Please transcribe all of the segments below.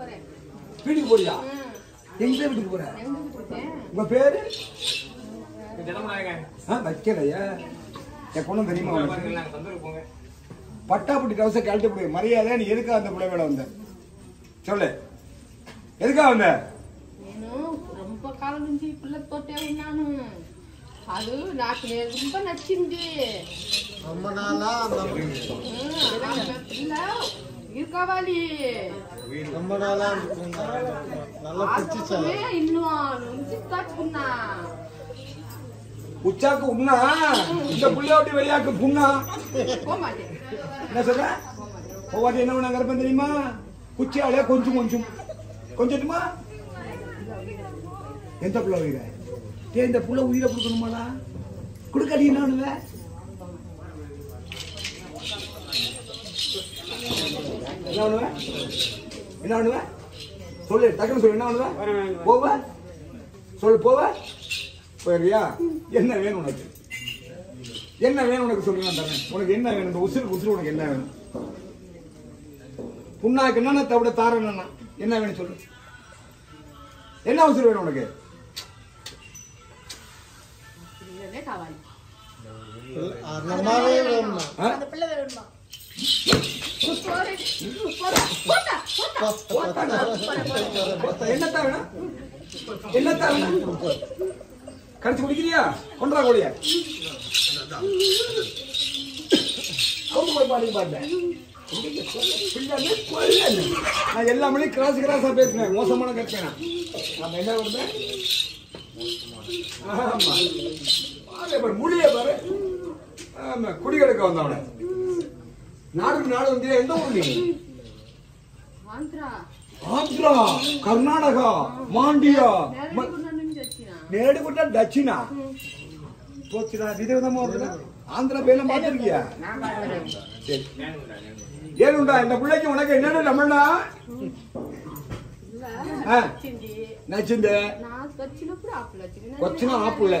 போறேன். வீட்டுக்கு போறியா? எங்க வீட்டுக்கு போற? உங்க பேரு? வைக்கலையா? என் பொண்ணு தெரியுமா? பட்டாப்பட்டி கவச கழட்ட போய் மரியாதை. நீ எதுக்காக அந்த பிள்ளை வேலை வந்த? சொல்லு, எதுக்காக வந்த? ரொம்ப காலம் இருந்து பிள்ளை போட்டேன் நானு. அது నాకు ரொம்ப నచ్చింది. అమ్మ నాలా పిల్ల ఇరుకోవాలి. అమ్మ నాలా నల్ల పిచ్చి చాలా ఇల్లు నుంచి తట్టుకున్నా. ఉచ్చాకు ఉన్నా இந்த புள்ளையோட வெளியாக்கு புண்ணா போமாட்டே. என்ன சொல்ற? போவாதே. என்ன உன கர்ப்பம் தெரியுமா? குச்சியாலே கொஞ்சம் கொஞ்சம் கொஞ்சட்டுமா. எந்த புள்ள உயிரை? இந்த புள்ள உயிரை கொடுக்கணுமாடா? கொடுக்கடி. என்ன பண்ணுவேன்? என்ன பண்ணுவேன் சொல்லு, டக்குன்னு சொல்லு. என்ன பண்ணுவேன்? போவ சொல்லு. போவ போயிருவியா? என்ன வேணும் உனக்கு? என்ன வேணும் உனக்கு? சொல்லு. நான் தரேன் உனக்கு. என்ன வேணும்? இந்த உசுறு உசுறு உனக்கு என்ன வேணும்? புண்ணாக்கு என்னன்னா தவிட தார என்னன்னா என்ன வேணும் சொல்லு. என்ன உசுறு வேணும் உனக்கு? கடிச்சு குடிக்கிறியா? கொண்டா கோடியா பாடி பாட்டேன். எல்லா மணியும் கிராஸ் கிராஸா பேசுறேன். மோசமான கேட்பேன். நம்ம என்ன பண்றேன்? மொழிய பாரு. ஆமா, குடி கெடுக்க வந்தவன. நாடு நாடு வந்து எந்த ஊர்? ஆந்திரா, கர்நாடகா, மாண்டியா, நேடுகுட்டா, தட்சிணா போச்சுடா. விதவிதமா வருது. ஆந்திரா பேர்லாம் பார்த்துருக்கியா? ஏனுண்டா இந்த பிள்ளைக்கு உனக்கு என்னன்னு நம்மளா నచ్చింది? వచ్చిన ఆపులే.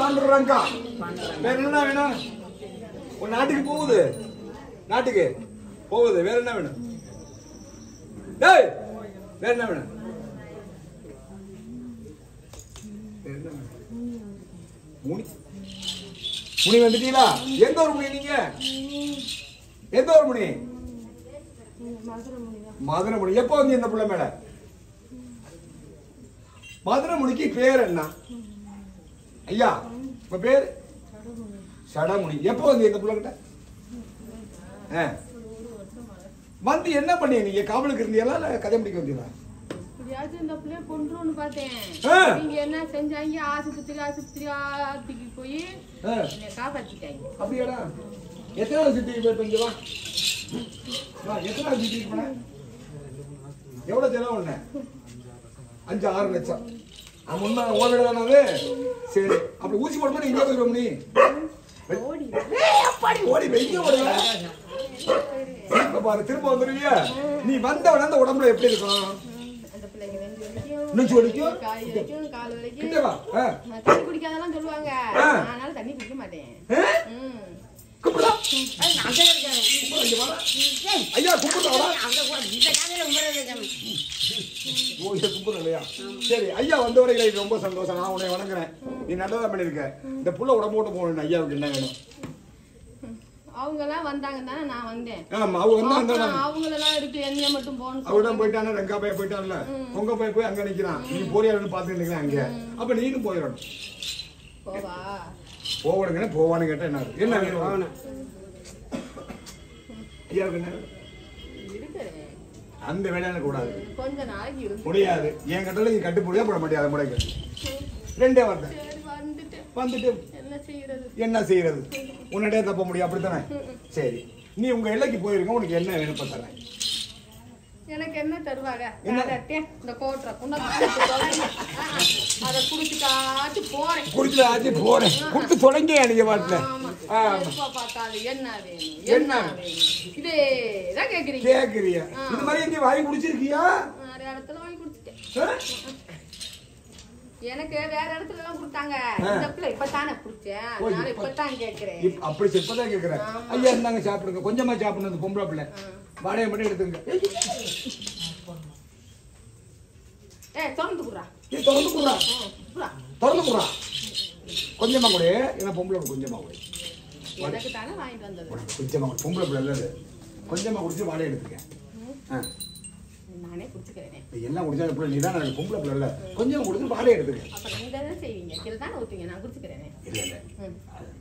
பாண்டுரங்கா வேற என்ன வேணும்? உன் நாட்டுக்கு போகுது. நாட்டுக்கு போகுது. வேற என்ன வேணும்? வேற என்ன வேணும்? முனி வந்துட்டீங்களா? எந்த ஒரு முனி நீங்க? எந்த ஒரு முனி? மதுரை முனி. எப்ப வந்து இந்த பிள்ளை மேல? மதுரை முனிக்கு பேர் என்ன ஐயா? இப்ப பேரு சடமுனி. எப்ப வந்து இந்த பிள்ளை கிட்ட வந்து என்ன பண்ணீங்க? நீங்க காவலுக்கு இருந்தீங்களா இல்ல கதை முடிக்க வந்தீங்களா? திரும்ப வந்துருவியா? நீ வந்தவன அந்த உடம்புல எப்படி இருக்கும்? ரொம்ப சந்தோஷம். நான் உன்னை வணங்குறேன். நீ நல்லதா பண்ணிருக்க. இந்த புள்ள உடம்பு போட்டு போகணும். ஐயாவுக்கு என்ன வேணும்? அவங்க எல்லாம் வந்தாங்கன்னா நான் வந்தேன். ஆமா, அவங்க வந்தாங்க. அவங்க எல்லாம் இருக்கு. என்னைய மட்டும் போணும். அவதான் போய்ட்டானே. ரெங்கா பைய போய்ட்டான்ல. உங்க பைய போய் அங்க நிக்கிறான். நீ போறியான்னு பாத்துட்டு இருக்கேன் அங்க. அப்ப நீயும் போயிரணும். போவா போவடுங்கனே. போவான்னு கேட்டா என்ன இருக்கு? என்ன வேணும்? ஐயா என்ன இருக்கு? அந்த வேலையில கூடாது. கொஞ்ச நாளைக்கு இருக்கு. முடியாது. என் கட்டல நீ கட்டு போறியா போட மாட்டியா? அத முடக்கு. ரெண்டே வரதே. வந்துட்டு என்ன செய்யறது? உன்னிடையே தப்ப முடியும் அப்படித்தானே? சரி, நீ உங்க எல்லைக்கு போயிருக்க, உனக்கு என்ன வேணும் பண்றேன். எனக்கு என்ன தருவாங்க? இந்த கோட்டை அதை குடிச்சுட்டாச்சு போறேன், குடிச்சுட்டாச்சு போறேன், குடிச்சு தொடங்க நீங்க பாட்டுல. என்ன வேணும் என்ன வேணும் இதேதான் கேக்குறீங்க கேக்குறியா? இந்த மாதிரி எங்க வாங்கி குடிச்சிருக்கியா? வேற இடத்துல வாங்கி குடிச்சிட்டேன். எனக்கு வேற இடத்துல எல்லாம் கொடுத்தாங்க. இந்த பிள்ளை இப்பதானே குடிச்சேன், நான் இப்பதான் கேக்குறேன். அப்படி இப்பதான் கேக்குறேன். ஐயா இருந்தாங்க, சாப்பிடுங்க, கொஞ்சமா சாப்பிடுங்க. பொம்பளை பிள்ளை வாடகை மட்டும் எடுத்துங்க. திறந்து குடுறா, திறந்து குடுறா, திறந்து குடுறா. கொஞ்சமா கூட ஏன்னா பொம்பளை கொஞ்சமா கூட வாங்கிட்டு வந்தது. கொஞ்சமா கூட பொம்பளை பிள்ளை கொஞ்சமா குடிச்சு வாடகை எடுத்துக்க. நானே குடிச்சுக்கிறேன். எல்லாம் குடிச்சா எப்படி? நீ தான் எனக்கு பொம்பளை பிள்ளை இல்லை, கொஞ்சம் குடிச்சு வாடகை எடுத்துக்க. அப்போ நீங்க தான் செய்வீங்க, கீழே தான் ஊற்றுங்க. நான் குடிச்சுக்கிறேன். இல்லை இல்லை,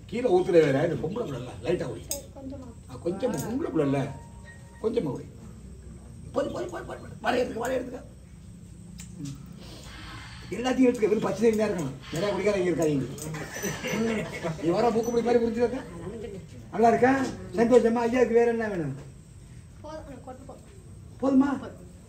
கீழே ஊற்றுற வேற. இது பொம்பளை பிள்ளை இல்லை, லைட்டாக குடி. கொஞ்சமாக கொஞ்சமாக பொம்பளை பிள்ளை இல்லை, கொஞ்சமாக குடி. போய் போய் போய் போய் வாடகை எடுத்துக்க, வாடகை எடுத்துக்க. எல்லாத்தையும் எடுத்துக்க. வெறும் பச்சை தண்ணி தான் இருக்கணும், நிறையா குடிக்காதீங்க இருக்காதீங்க. நீ வர பூக்கு பிடி மாதிரி குடிச்சிருக்கா? நல்லா இருக்கா? சந்தோஷமா? ஐயாவுக்கு வேற என்ன வேணும்? போதுமா?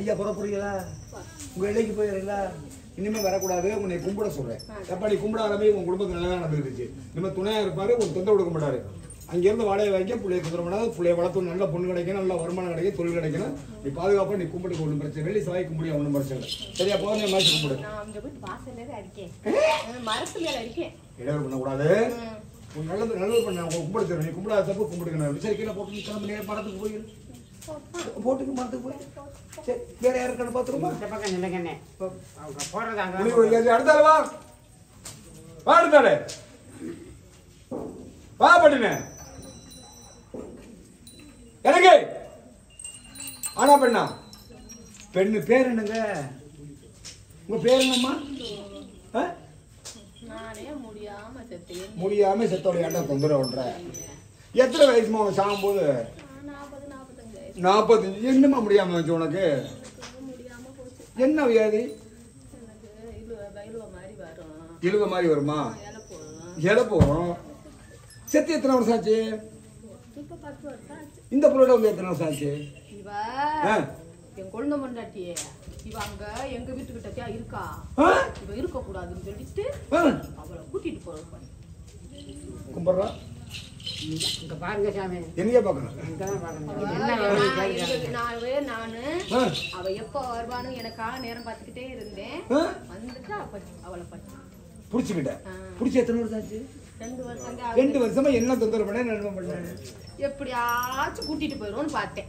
ஐயா புற புரியுதா? உங்க இடைக்கு போயிடல, இனிமே வரக்கூடாது. உன்னை கும்பிட சொல்றேன். எப்படி கும்பிட ஆரம்பி? உங்க குடும்பத்து நல்லா நடந்துருச்சு. இனிமே துணையா இருப்பாரு, ஒரு தொந்தரவு கொடுக்க மாட்டாரு. அங்கிருந்து வாடகை வாங்கி பிள்ளைய தொந்தரவு பண்ணாது. பிள்ளைய வளர்த்து நல்ல பொண்ணு கிடைக்கணும், நல்ல வருமானம் கிடைக்கும், தொழில் கிடைக்கணும். நீ பாதுகாப்பா நீ கும்பிட்டு ஒன்றும் பிரச்சனை இல்லை. சாய் கும்பிடியா ஒன்றும் பிரச்சனை இல்லை. சரியா? போதும். என் மாதிரி கும்பிடு, இடைவெளி பண்ணக்கூடாது. நல்லது நல்லது பண்ண கும்பிட தெரியும். நீ கும்பிடாத தப்பு கும்பிடுங்க. விசாரிக்க போட்டு படத்துக்கு போயிடும், போட்டுக்கு மறந்துட்டு போய் வேற யாருக்கான பாத்துருமா? அடுத்தால வா பாடுத்தாலே வா பண்ணின எனக்கு. ஆனா பெண்ணா? பெண்ணு பேர் என்னங்க? உங்க பேர் என்னம்மா? முடியாம செத்தோட ஏண்டா தொந்தரவு பண்ற? எத்தனை வயசுமா உங்க சாகும்போது? 45. என்னமா முடியாம வந்துச்சு உனக்கு? என்ன வியாதி? இழுவ மாதிரி வருமா? இழப்பு வரும். செத்து எத்தனை வருஷம் ஆச்சு? இந்த பிள்ளையோட வந்து எத்தனை வருஷம் ஆச்சு? என் குழந்தை மண்டாட்டியே இவங்க எங்க வீட்டுக்கிட்டா இருக்கா? இவ இருக்க கூடாதுன்னு சொல்லிட்டு அவளை கூட்டிட்டு போறோம். கும்பிடுறா பாருங்க சாமி. என்னைய பாக்கணும்? அவ எப்ப வருவானு எனக்காக நேரம் பார்த்துக்கிட்டே இருந்தேன். வந்துட்டு அவளை புடிச்சுக்கிட்டேன். புடிச்சு எத்தனை வருஷம் ஆச்சு? 2 வருஷம். 2 வருஷமா என்ன தொந்தரவு பண்ண? என்ன பண்ண? எப்படியாச்சும் கூட்டிட்டு போயிடுவோம்னு பார்த்தேன்.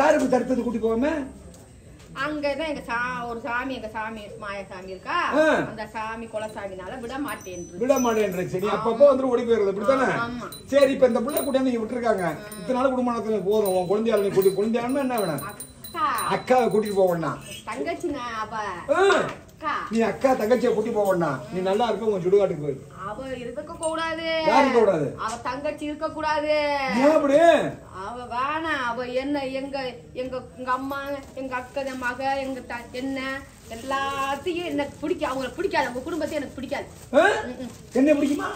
யாருக்கு தடுத்தது? கூட்டி போகாம அங்கதான் எங்க ஒரு சாமி, எங்க சாமி மாய சாமி இருக்கா, அந்த சாமி குலசாமினால விட மாட்டேன் விட மாட்டேன். அப்பப்போ வந்து ஓடி போயிருது அப்படித்தானே? சரி, இப்ப இந்த பிள்ளை கூட்டியா நீங்க விட்டுருக்காங்க. இத்தனை நாள் குடும்பத்துல போறோம். குழந்தையாளர் கூட்டி குழந்தையாளர் என்ன வேணும்? அக்காவை கூட்டிட்டு போவோம்னா தங்கச்சி நீ அக்கா தங்கச்சியை கூட்டி போவோம்னா நீ நல்லா இருக்க. உன் சுடுகாட்டுக்கு போயிரு. அவ இருக்க கூடாது. யாரு கூடாது? அவ தங்கச்சி இருக்க கூடாது. அவ வேணா. அவ என்ன எங்க எங்க எங்க அம்மா, எங்க அக்கா, என் மக, எங்க என்ன எல்லாத்தையும் எனக்கு பிடிக்க. அவங்களை பிடிக்காது, அவங்க குடும்பத்தையும் எனக்கு பிடிக்காது. என்ன பிடிக்குமா?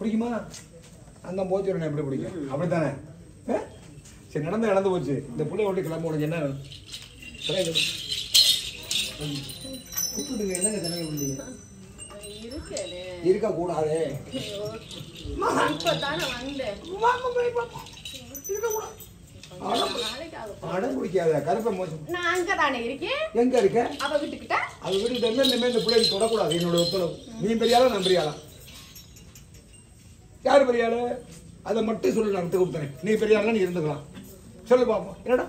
பிடிக்குமா? அந்த போச்சு எப்படி பிடிக்கும்? அப்படித்தானே? சரி, நடந்து நடந்து போச்சு. இந்த பிள்ளை ஒட்டி கிளம்ப உடனே என்ன வேணும்? இருக்க கூடாது. அடம் பிடிக்காத கருப்பை மோசம். நான் அங்கதானே இருக்கேன். எங்க இருக்க? அவ வீட்டுக்கிட்ட. அவ வீட்டுக்கிட்ட இருந்தா இனிமே இந்த பிள்ளைக்கு தொடக்கூடாது. என்னோட ஒத்துழைப்பு. நீ பெரியாலும் நான் பெரியாளா? யாரு பெரியாளு? அதை மட்டும் சொல்லி நான் கொடுத்துறேன். நீ பெரியாளா? நீ இருந்துக்கலாம். சொல்லு பாப்போம். என்னடா?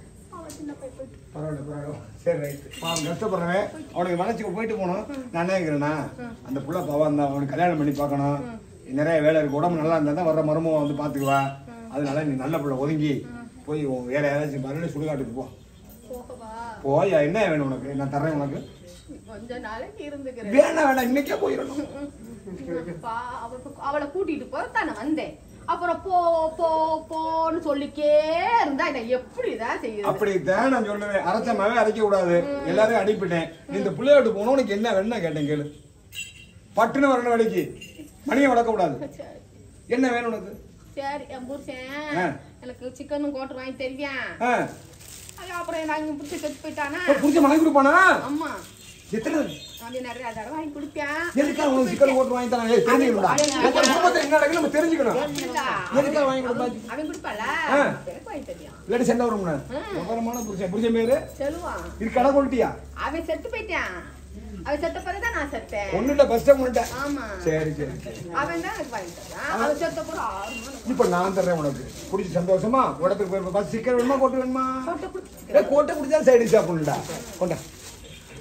அவனுக்கு மனசுக்கு போயிட்டு போனோம் நான் நினைக்கிறேன்னா அந்த புள்ள பாவம் தான் அவனுக்கு கல்யாணம் பண்ணி பார்க்கணும் நிறைய வேலை இருக்கு உடம்பு நல்லா இருந்தா தான் வர்ற மருமகம் வந்து பாத்துக்குவா அதனால நீ நல்ல புள்ள ஒதுங்கி போய் வேற யாராச்சும் மறுபடியும் சுடுகாட்டுக்கு போ போய் என்ன வேணும் உனக்கு நான் தர்றேன் உனக்கு கொஞ்ச நாளைக்கு இருந்துக்கிறேன் வேணா வேணா இன்னைக்கே போயிடணும் அவளை கூட்டிட்டு போறதான வந்தேன் அப்புறம் போ போ போன்னு சொல்லிக்கே இருந்தா இதை எப்படிதான் செய்யுது அப்படித்தான் நான் சொல்லுவேன் அரைச்சமாவே அரைக்க கூடாது எல்லாரும் அனுப்பிட்டேன் இந்த பிள்ளையோட்டு போனோம் உனக்கு என்ன வேணும்னா கேட்டேன் கேளு பட்டுன்னு வரணும் வேலைக்கு மணியை வளர்க்க கூடாது என்ன வேணும் உனக்கு சரி என் புருஷன் எனக்கு சிக்கனும் கோட்டர் வாங்கி தெரியா அப்புறம் நாங்க புடிச்ச செத்து போயிட்டானா புடிச்ச வாங்கி கொடுப்பானா ஆமா எத்தனை சந்தோஷமா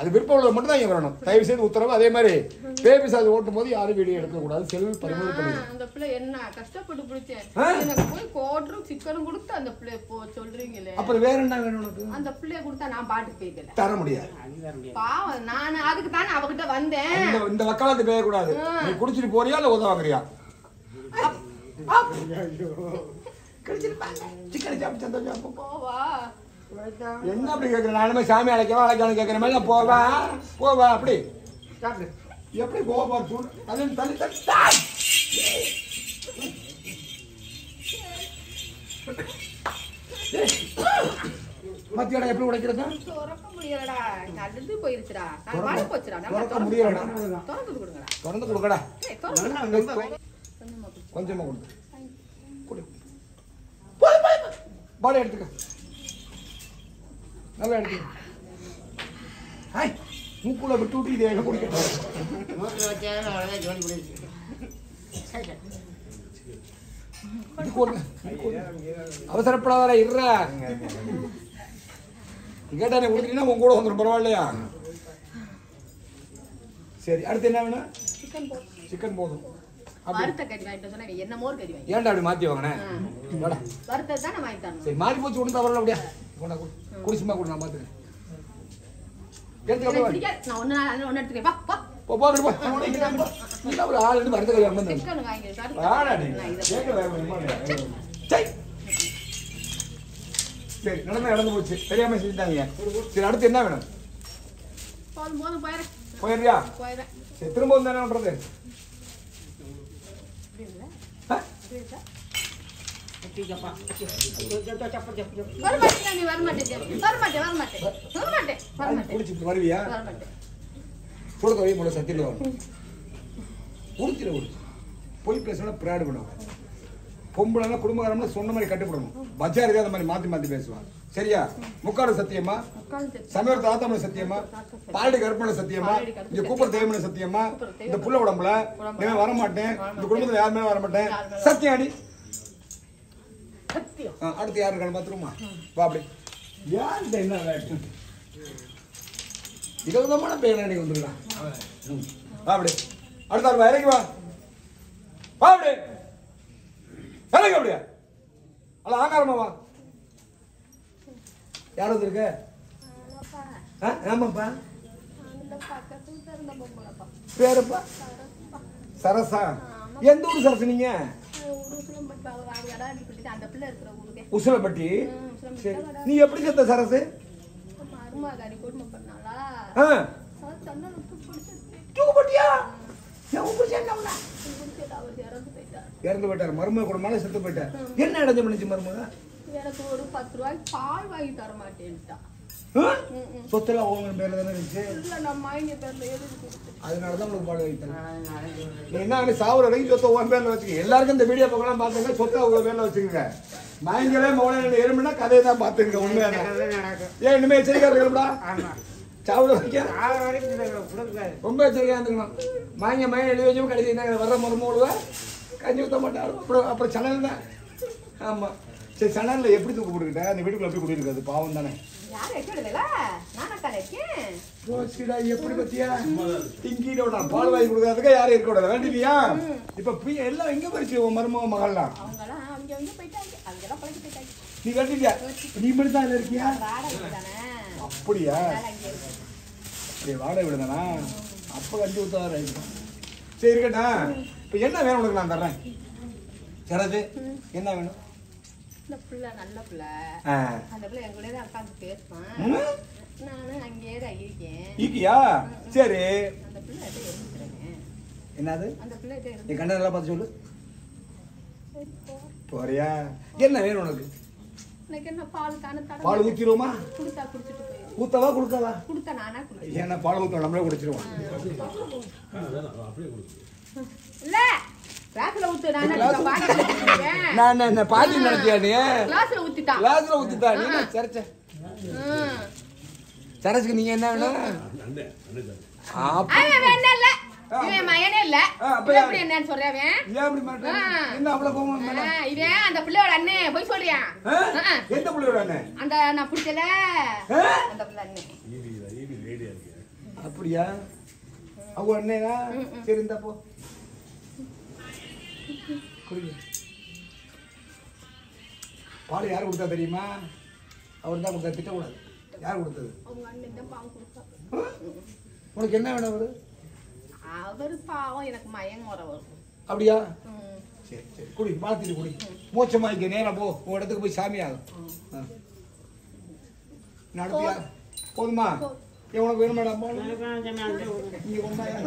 அது விருப்பம் மட்டும் தான் இங்கே வரணும் தயவு செய்து உத்தரவு அதே மாதிரி பேபிஸ் அது ஓட்டும் போது யாரும் வீடியோ எடுக்கக்கூடாது செல்வம் பறிமுதல் பண்ணிடுவோம் அந்த பிள்ளை என்ன கஷ்டப்பட்டு பிடிச்சேன் எனக்கு போய் கோட்டரும் சிக்கனும் கொடுத்து அந்த பிள்ளை சொல்றீங்களே அப்புறம் வேற என்ன வேணும் உனக்கு அந்த பிள்ளைய கொடுத்தா நான் பாட்டு கேட்கல தர முடியாது பாவம் நான் அதுக்கு தானே அவகிட்ட வந்தேன் இந்த வக்காலத்து பேசக்கூடாது நீ குடிச்சிட்டு போறியா இல்லை உதவாங்கறியா என்ன அப்படி கேட்குறேன் நானுமே சாமி அழைக்கவா அழைக்கணும் கேட்குற மாதிரி போவா போவா அப்படி எப்படி போவா மத்தியாடா எப்படி உடைக்கிறதா திறக்க முடியலடா நடந்து போயிருச்சுடா வாடி போச்சுடா திறக்க முடியலடா திறந்து கொடுங்கடா திறந்து கொடுக்கடா கொஞ்சமா கொடுங்க பால் எடுத்துக்க நல்லா எடுத்துக்க ஹாய் மூக்குள்ள விட்டு விட்டு இதை எங்க குடிக்கிறேன் அவசரப்படாத இருற கேட்டானே குடிக்கிறீங்கன்னா உங்க கூட வந்துடும் பரவாயில்லையா சரி அடுத்து என்ன வேணும் சிக்கன் போதும் என்ன வேணும் திரும்ப வந்து பொம்பளை குடும்பக்காரம்னு சொன்ன மாதிரி கட்டுப்படணும் பஜார் அந்த மாதிரி மாத்தி மாத்தி பேசுவாங்க சரியா முக்காடு சத்தியமா சமீப தாத்தாமன சத்தியமா பாலடி கற்பனை சத்தியமா இங்க கூப்பர் தேவமன சத்தியமா இந்த புள்ள உடம்புல நான் வரமாட்டேன் இந்த குடும்பத்துல யாருமே வரமாட்டேன் சத்தியாடி சத்தியம் அடுத்து யாரு இருக்கான்னு பாத்துருமா வா அப்படி யார் இந்த என்ன விரோதமான பேராடி வந்துடலாம் வா அப்படி அடுத்தாரு வா இறங்கி வா வா அப்படி இறங்கி அப்படியா அல்ல ஆகாரமா வா யார் வந்துருக்க ஆமாப்பா பேரு சரசா? எந்த ஊர் சரசு நீங்க? உசிலப்பட்டி. நீ எப்படி செத்த சரசு? இறந்து போயிட்டார். மருமக குடும்பமால செத்து போயிட்டார். என்ன அடைஞ்சு பண்ணிச்சு மருமக? எனக்கு ஒரு 10 ரூபாய்க்கு பால் வாங்கி தர மாட்டேன்ட்டா. சொத்துல உங்க பேர்ல தானே இருந்துச்சு. இல்ல நம்ம மைங்க பேர்ல எழுதி. அதனால தான் உங்களுக்கு பால் வாங்கி தரேன். என்ன சாவுற வரைக்கும் சொத்தை உங்க பேர்ல வச்சுக்க. எல்லாருக்கும் இந்த வீடியோ பார்க்கலாம் பாத்துங்க. சொத்தை உங்க பேர்ல வச்சுக்கங்க. மைங்களே மௌனங்களே ஏறும்னா கதையை தான் பாத்துங்க. உண்மையா நடக்கும். ஏன் இனிமே எச்சரிக்கையா இருக்கணும்டா. ஆமா. சாவுற வரைக்கும் சாவுற வரைக்கும் ரொம்ப எச்சரிக்கையா இருக்கணும். மைங்க மைய எழுதி வச்சும் கடைசி என்ன வர்ற மருமகள கஞ்சி ஊத்த மாட்டாரு. அப்புறம் சணல் தான். ஆமா. சரி, சணல்ல எப்படி தூக்கு போட்டுக்கிட்ட? அந்த வீட்டுக்குள்ள எப்படி கூட்டிருக்காது? பாவம் தானே. யார் எச்சடல? நானா கலக்கே ரோசிடா எப்படி பத்தியா திங்கிடோட பால் வாங்கி கொடுக்கிறதுக்கு யார் இருக்க கூடாது வேண்டியா? இப்ப எல்லாம் எங்க போயிச்சு உன் மருமக மகள்லாம்? அவங்கலாம் அவங்க எங்க போயிட்டாங்க? அவங்கலாம் பழகி போயிட்டாங்க. நீ வேண்டியா நீ மட்டும் தான் இருக்கியா? வாடகை தானே. அப்படியே அப்படியே வாடகை விடுதானா? அப்ப கஞ்சி ஊத்தாத ரைட். சரி இருக்கடா. இப்ப என்ன வேணும் உனக்கு? நான் தரேன். சரது என்ன வேணும்? அந்த புள்ள நல்ல புள்ள. அந்த புள்ள என் கூடயே உட்கார்ந்து பேசுவான். நானும் அங்கேயே தான் இருக்கேன். இருக்கியா? சரி. அந்த புள்ள ஏதோ எடுத்துறேன். என்னது? அந்த புள்ள ஏதோ நீ கண்ணால பார்த்து சொல்லு. போறியா? என்ன வேணும் உனக்கு? எனக்கு என்ன பால் தான தர. பால் ஊத்திரோமா? குடுத்தா குடிச்சிட்டு போய். ஊத்தவா குடுக்கவா? குடுத்தா நானா குடி. என்ன பால் ஊத்த நம்மளே குடிச்சிடுவோம். அப்படியே குடி. இல்ல கிளாஸ்ல ஊத்து. நான் என்ன பாட்டி நடத்தியா? நீ கிளாஸ்ல ஊத்திட்டா? கிளாஸ்ல ஊத்திட்டா நீ சரச்ச சரச்சுக்கு நீங்க என்ன வேணும்? அவன் என்ன இல்ல இவன் மயனே இல்ல. அப்படி எப்படி என்னன்னு சொல்றவே? ஏன் அப்படி மாட்டே? என்ன அவளோ கோவம் மேல? இவன் அந்த புள்ளையோட அண்ணே போய் சொல்றியா? எந்த புள்ளையோட அண்ணே? அந்த நான் புடிச்சல அந்த புள்ள அண்ணே. ஈவி லேடியா இருக்கு. அப்படியா? அவ அண்ணேனா? சரி இந்த போ. பால் யார் கொடுத்தா தெரியுமா? அவர் தான் கொடுத்தா. திட்டக்கூடாது. யார் கொடுத்தது? உனக்கு என்ன வேணும்? அவரு அவர் பாவம் எனக்கு மயங்க வரும். அப்படியா? சரி சரி குடி. பார்த்துட்டு குடி. மோச்சமாய்க்க நேரம் போ. உன் இடத்துக்கு போய் சாமி ஆகும். நடத்தியா போதுமா? உனக்கு வேணும் மேடம்? இங்கே ஒன்றாயிரம்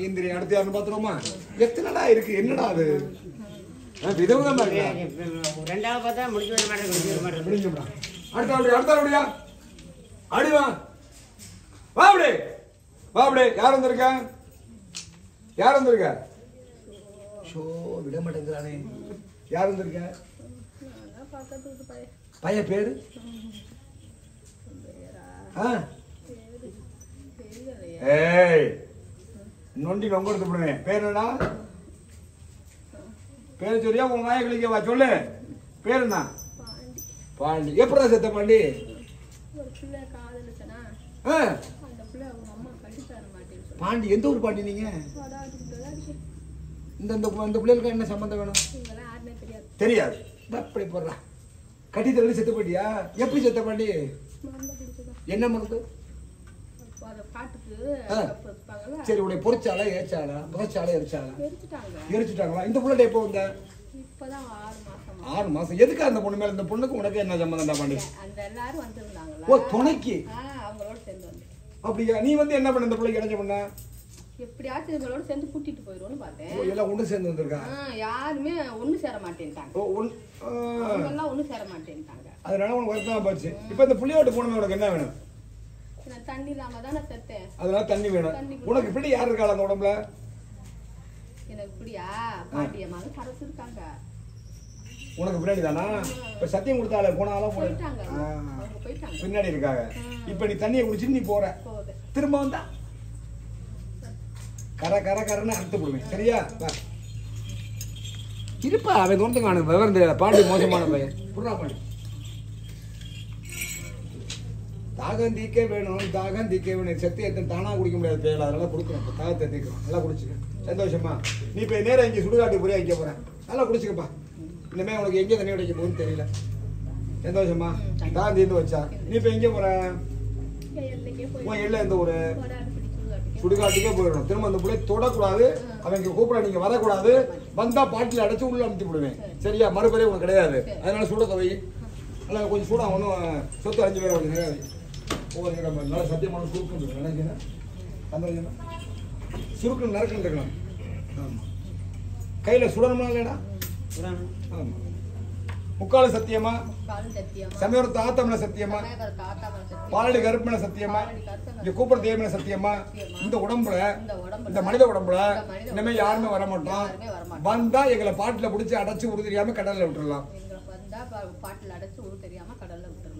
ஐந்திரி. அடுத்து யாருன்னு பாத்துருவோமா? எத்தனைடா இருக்கு? என்னடா அது விதவிதமா இருக்கு. ரெண்டாவது பார்த்தா முடிஞ்ச மாட்டேன். முடிஞ்சோம்டா. அடுத்த அப்படியா? அடிவா வா. அப்படி வா. அப்படி யார் வந்திருக்க? யார் வந்திருக்க? ஷோ விட மாட்டேங்கிறானே. யார் வந்திருக்க? பையன் பேரு ஏய் நொண்டி நொங்க எடுத்து போடுவேன். பேர் என்னடா? பேர் சொல்லியா? உங்க வாயை கிளிக்கவா சொல்லு. பேர் என்ன? பாண்டி. எப்படா செத்த பாண்டி? பாண்டி எந்த ஊர் பாண்டி நீங்க? இந்த பிள்ளைகளுக்கு என்ன சம்பந்தம் வேணும்? தெரியாது. அப்படி போடுறா. கட்டி தள்ளி செத்து பாண்டியா? எப்படி செத்த பாண்டி? என்ன மருந்து? சரி உடைய பொறிச்சாலா ஏச்சாலா புதைச்சாலா எரிச்சாலா? எரிச்சுட்டாங்களா? இந்த புள்ள எப்போ வந்த? இப்பதான் 6 மாசம். எதுக்கா அந்த பொண்ணு மேல? இந்த பொண்ணுக்கு உனக்கு என்ன சம்பந்தம்டா பாண்டி? அந்த எல்லாரும் வந்திருந்தாங்களா? ஓ துணைக்கு அவங்களோட சேர்ந்து வந்தேன். அப்படியா? நீ வந்து என்ன பண்ண? இந்த புள்ளைக்கு என்ன பண்ண? எப்படியாச்சும் இவங்களோட சேர்ந்து கூட்டிட்டு போயிடுவோம்னு பார்த்தேன். எல்லாம் ஒண்ணு சேர்ந்து வந்திருக்காங்க. யாருமே ஒண்ணு சேர மாட்டேன்ட்டாங்க. எல்லாம் ஒண்ணு சேர மாட்டேன்ட்டாங்க. அதனால உனக்கு வருத்தமா போச்சு. இப்ப இந்த புள்ளையோட போனமே உனக்கு என்ன வேணும்? தண்ணி இல்லாம தான செத்தேன். அதனால தண்ணி வேணும். உனக்கு இப்படி யார் இருக்கா அந்த உடம்புல? எனக்கு இப்படியா பாட்டியமாக சரசு இருக்காங்க. உனக்கு பின்னாடி தானா? இப்ப சத்தியம் கொடுத்தாலே போனாலும் போயிட்டாங்க. பின்னாடி இருக்காங்க. இப்ப நீ தண்ணியை குடிச்சிட்டு நீ போற திரும்ப வந்தா கர கர கரன்னு அறுத்து போடுவேன். சரியா இருப்பா அவன் தோட்டத்துக்கு ஆனது விவரம் தெரியாத பாண்டி மோசமான பையன். புறா பாண்டி தாகம் தீக்கே வேணும், தாகம் தீக்கே வேணும். சத்து எத்தனை தானா குடிக்க முடியாது தேவையில்ல, அதனால கொடுக்கணும். தாகத்தை தீக்கிறோம், நல்லா குடிச்சுக்க சந்தோஷமா. நீ இப்போ நேரம் இங்கே சுடுகாட்டு புரிய வைக்க போறேன், நல்லா குடிச்சுக்கப்பா. இனிமேல் உனக்கு எங்கே தண்ணி கிடைக்க போகுதுன்னு தெரியல. சந்தோஷமா தாகம் தீர்ந்து வச்சா நீ இப்போ எங்கே போற? எல்லாம் எந்த ஒரு சுடுகாட்டுக்கே போயிடணும். திரும்ப அந்த பிள்ளை தொடக்கூடாது, அவங்க கூப்பிட நீங்க வரக்கூடாது. வந்தா பாட்டில் அடைச்சு உள்ள அனுப்பிச்சு விடுவேன். சரியா? மறுபடியும் உனக்கு கிடையாது. அதனால சூட தொகை நல்லா கொஞ்சம் சூடாக ஒன்றும் சொத்து அஞ்சு பேர் ஒன்று கிடையாது. நல்லா சத்தியமான சுருக்குன்னு இருக்கணும். நினைக்கிறேன் அந்த சுருக்குன்னு நறுக்குன்னு இருக்கணும். ஆமாம், கையில் சுடணுமா இல்லைடா? ஆமாம். முக்கால சத்தியமா, சமயத்தை ஆத்தமன சத்தியமா, பாலடி கருப்பன சத்தியமா, இந்த கூப்பிட தெய்வன சத்தியமா. இந்த உடம்புல, இந்த மனித உடம்புல இனிமே யாருமே வர மாட்டோம். வந்தா எங்களை பாட்டில பிடிச்சி அடைச்சு உரு தெரியாம கடல்ல விட்டுடலாம்.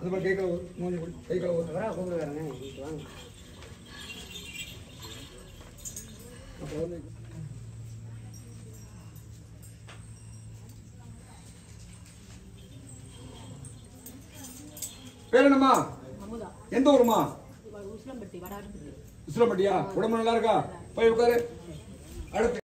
அது பா கேக்கல மோனி புடி. கேக்கல வரா போங்க வரேன். வாங்க. அப்போ பேரனம்மா எந்த ஊருமா? உசிலம்பட்டியா? உடம்பு நல்லா இருக்கா? போய் உட்காரு. அடுத்து